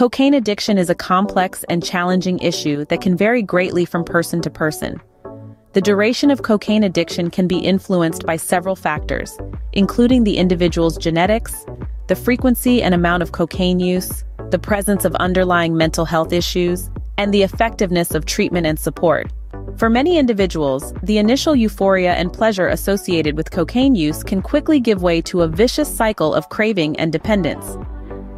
Cocaine addiction is a complex and challenging issue that can vary greatly from person to person. The duration of cocaine addiction can be influenced by several factors, including the individual's genetics, the frequency and amount of cocaine use, the presence of underlying mental health issues, and the effectiveness of treatment and support. For many individuals, the initial euphoria and pleasure associated with cocaine use can quickly give way to a vicious cycle of craving and dependence.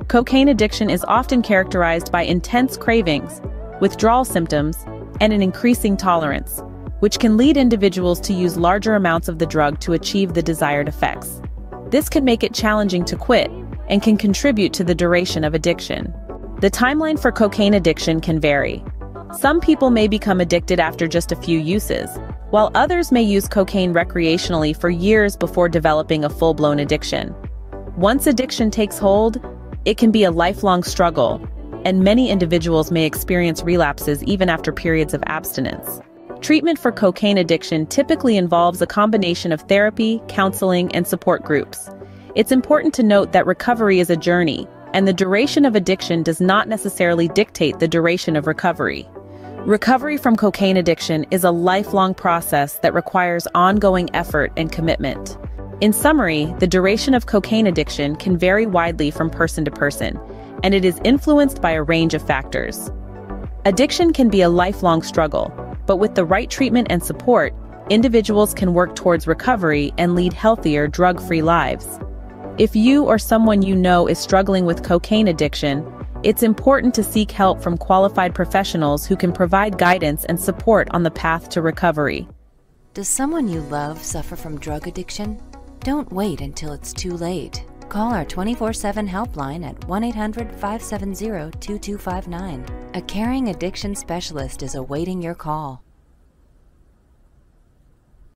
Cocaine addiction is often characterized by intense cravings, withdrawal symptoms, and an increasing tolerance, which can lead individuals to use larger amounts of the drug to achieve the desired effects. This can make it challenging to quit and can contribute to the duration of addiction. The timeline for cocaine addiction can vary. Some people may become addicted after just a few uses, while others may use cocaine recreationally for years before developing a full-blown addiction. Once addiction takes hold, it can be a lifelong struggle, and many individuals may experience relapses even after periods of abstinence. Treatment for cocaine addiction typically involves a combination of therapy, counseling, and support groups. It's important to note that recovery is a journey, and the duration of addiction does not necessarily dictate the duration of recovery. Recovery from cocaine addiction is a lifelong process that requires ongoing effort and commitment. In summary, the duration of cocaine addiction can vary widely from person to person, and it is influenced by a range of factors. Addiction can be a lifelong struggle, but with the right treatment and support, individuals can work towards recovery and lead healthier, drug-free lives. If you or someone you know is struggling with cocaine addiction, it's important to seek help from qualified professionals who can provide guidance and support on the path to recovery. Does someone you love suffer from drug addiction? Don't wait until it's too late. Call our 24/7 helpline at 1-800-570-2259. A caring addiction specialist is awaiting your call.